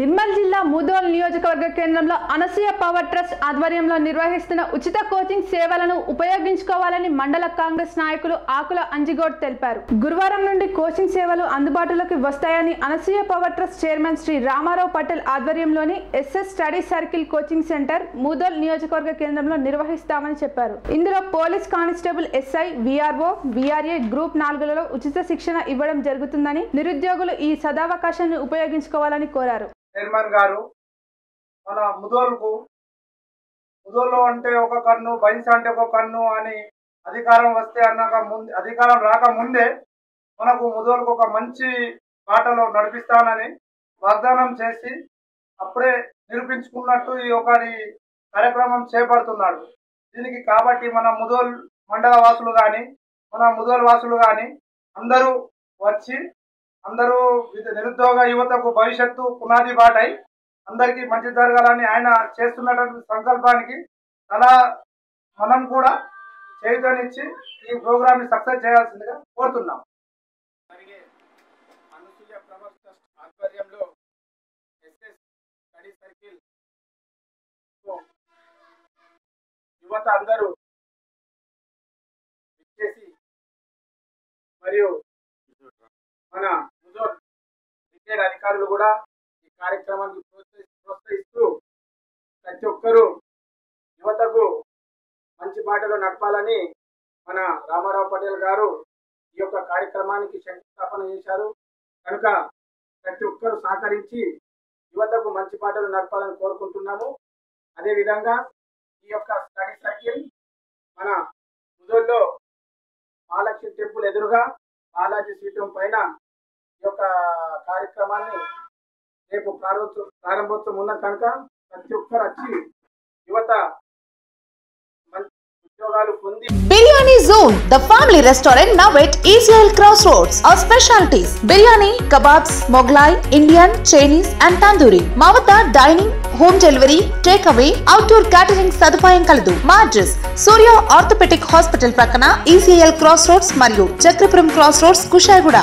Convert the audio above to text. నిర్మల్ జిల్లా ముదోల్ నియోజకవర్గ కేంద్రంలో అనసూయ పవర్ ట్రస్ట్ ఆధ్వర్యంలో నిర్వహిస్తున్న ఉచిత కోచింగ్ సేవలను ఉపయోగించుకోవాలని మండల కాంగ్రెస్ నాయకులు ఆకుల అంజిగౌడ్ తెలిపారు. గురువారం నుండి కోచింగ్ సేవలు అందుబాటులోకి వస్తాయని Anasuya power trust chairman Shri Ramarao Patel ఆధ్వర్యంలోని SS study circle coaching centre Mudhol నియోజకవర్గ కేంద్రంలో నిర్వహిస్తామని చెప్పారు. ఇందులో police constable, SI, VRO, VRA group 4లో ఉచిత శిక్షణ ఇవ్వడం జరుగుతుందని నిరుద్యోగులు ఈ సదావకాశాన్ని ఉపయోగించుకోవాలని కోరారు. చైర్మన్ గారు మన ముదోలు అంటే ఒక కన్ను, బైన్స్ అంటే ఒక కన్ను అని అధికారం వస్తే అన్నాక ముందు అధికారం రాకముందే మనకు ముదోలుకు ఒక మంచి బాటలో నడిపిస్తానని వాగ్దానం చేసి అప్పుడే నిరూపించుకున్నట్టు ఈ ఒకటి కార్యక్రమం చేపడుతున్నాడు. దీనికి కాబట్టి మన ముదోల్ మండల వాసులు కానీ మన ముదోల్ వాసులు కానీ అందరూ వచ్చి అందరూ నిరుద్యోగ యువతకు భవిష్యత్తు పునాది బాటై అందరికీ మంచి జరగాలని ఆయన చేస్తున్నటువంటి సంకల్పానికి అలా మనం కూడా చేయుతనిచ్చి ఈ ప్రోగ్రామ్ ని సక్సెస్ చేయాల్సిందిగా కోరుతున్నాం. అనసూయ పవర్ ట్రస్ట్ ఆధ్వర్యంలో ఎస్ఎస్ స్టడీ సర్కిల్ యువత అందరూ విచ్చేసి మరియు మన ముదోల్ రిటైర్డ్ అధికారులు కూడా ఈ కార్యక్రమాన్ని ప్రోత్సహిస్తూ ప్రతి ఒక్కరూ యువతకు మంచి బాటలో నడపాలని మన రామారావు పటేల్ గారు ఈ యొక్క కార్యక్రమానికి శంకుస్థాపన చేశారు. కనుక ప్రతి ఒక్కరూ సహకరించి యువతకు మంచి బాటలు నడపాలని కోరుకుంటున్నాము. అదేవిధంగా ఈ యొక్క స్టడీ సర్కిల్ మన ముదోల్లో మహాలక్ష్మి టెంపుల్ ఎదురుగా బాలాజీ సీటం పైన ఈ యొక్క కార్యక్రమాన్ని రేపు ప్రారంభోత్సవం ఉన్న కనుక ప్రతి ఒక్కరు వచ్చి యువత ఉద్యోగాలు పొంది. Biryani Zone, the family restaurant now at ECL Crossroads. Our specialties: biryani, kebabs, Mughlai, Indian, Chinese, and tandoori. Mavata dining, home delivery, takeaway, outdoor catering సదుపాయం కలదు. Marges Surya Orthopedic Hospital prakana ECL Crossroads మరియు Chakrapuram Crossroads, Kushaiguda.